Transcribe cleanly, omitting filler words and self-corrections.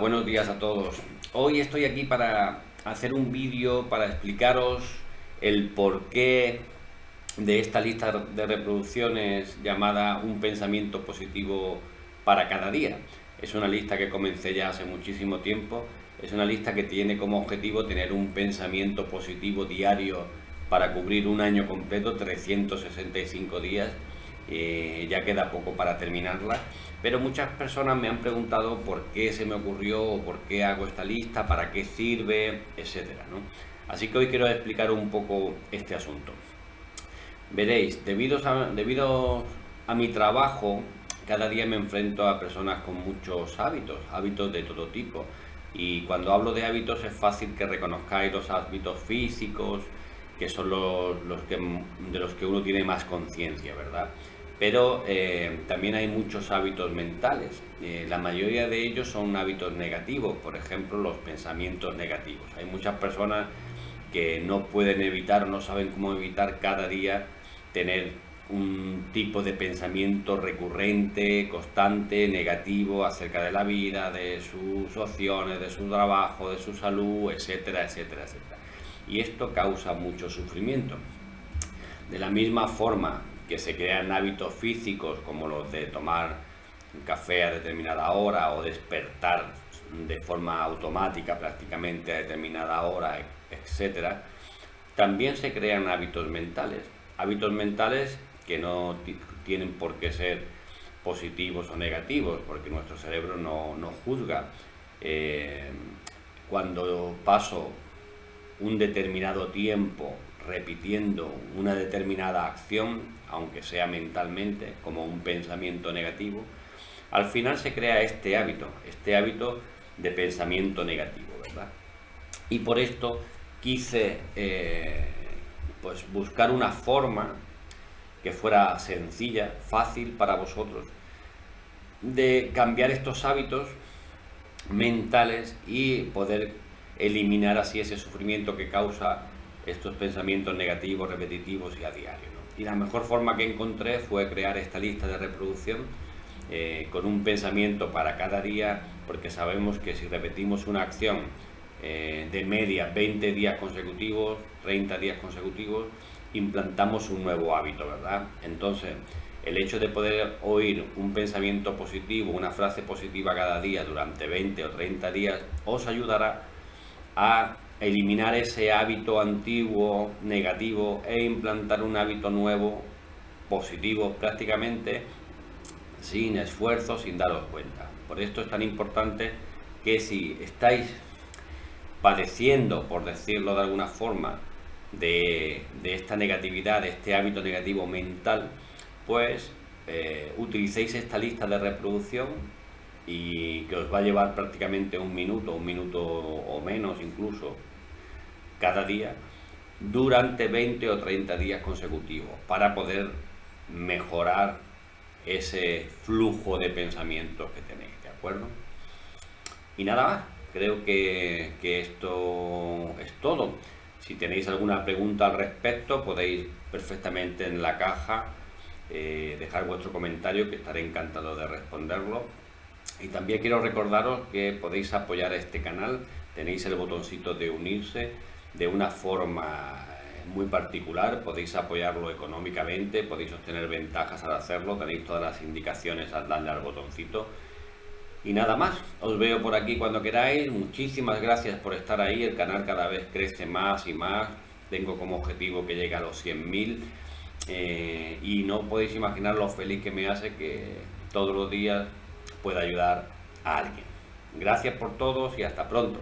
buenos días a todos. Hoy estoy aquí para hacer un vídeo para explicaros el porqué de esta lista de reproducciones llamada Un pensamiento positivo para cada día. Es una lista que comencé ya hace muchísimo tiempo. Es una lista que tiene como objetivo tener un pensamiento positivo diario para cubrir un año completo, 365 días. Ya queda poco para terminarla, pero muchas personas me han preguntado por qué se me ocurrió o por qué hago esta lista, para qué sirve, etcétera, ¿no? Así que hoy quiero explicar un poco este asunto. Veréis, debido a mi trabajo, cada día me enfrento a personas con muchos hábitos de todo tipo, y cuando hablo de hábitos es fácil que reconozcáis los hábitos físicos, que son de los que uno tiene más conciencia, ¿verdad? Pero también hay muchos hábitos mentales. La mayoría de ellos son hábitos negativos, por ejemplo, los pensamientos negativos. Hay muchas personas que no pueden evitar, no saben cómo evitar cada día tener un tipo de pensamiento recurrente, constante, negativo acerca de la vida, de sus opciones, de su trabajo, de su salud, etcétera, etcétera, etcétera. Y esto causa mucho sufrimiento. De la misma forma que se crean hábitos físicos como los de tomar un café a determinada hora o despertar de forma automática prácticamente a determinada hora, etcétera, también se crean hábitos mentales que no tienen por qué ser positivos o negativos, porque nuestro cerebro no juzga. Cuando paso un determinado tiempo repitiendo una determinada acción, aunque sea mentalmente, como un pensamiento negativo, al final se crea este hábito de pensamiento negativo, ¿verdad? Y por esto quise pues buscar una forma que fuera sencilla, fácil para vosotros, de cambiar estos hábitos mentales y poder eliminar así ese sufrimiento que causa estos pensamientos negativos, repetitivos y a diario, ¿no? Y la mejor forma que encontré fue crear esta lista de reproducción con un pensamiento para cada día, porque sabemos que si repetimos una acción de media 20 días consecutivos, 30 días consecutivos, implantamos un nuevo hábito, ¿verdad? Entonces, el hecho de poder oír un pensamiento positivo, una frase positiva cada día durante 20 o 30 días, os ayudará a eliminar ese hábito antiguo negativo e implantar un hábito nuevo positivo, prácticamente sin esfuerzo, sin daros cuenta. Por esto es tan importante que si estáis padeciendo, por decirlo de alguna forma, de esta negatividad, de este hábito negativo mental, pues utilicéis esta lista de reproducción, y que os va a llevar prácticamente un minuto o menos incluso cada día durante 20 o 30 días consecutivos, para poder mejorar ese flujo de pensamientos que tenéis, ¿de acuerdo? Y nada más, creo que esto es todo. Si tenéis alguna pregunta al respecto, podéis perfectamente en la caja dejar vuestro comentario, que estaré encantado de responderlo. Y también quiero recordaros que podéis apoyar a este canal, tenéis el botoncito de unirse de una forma muy particular, podéis apoyarlo económicamente, podéis obtener ventajas al hacerlo, tenéis todas las indicaciones al darle al botoncito. Y nada más, os veo por aquí cuando queráis, muchísimas gracias por estar ahí, el canal cada vez crece más y más, tengo como objetivo que llegue a los 100.000 y no podéis imaginar lo feliz que me hace que todos los días pueda ayudar a alguien. Gracias por todos y hasta pronto.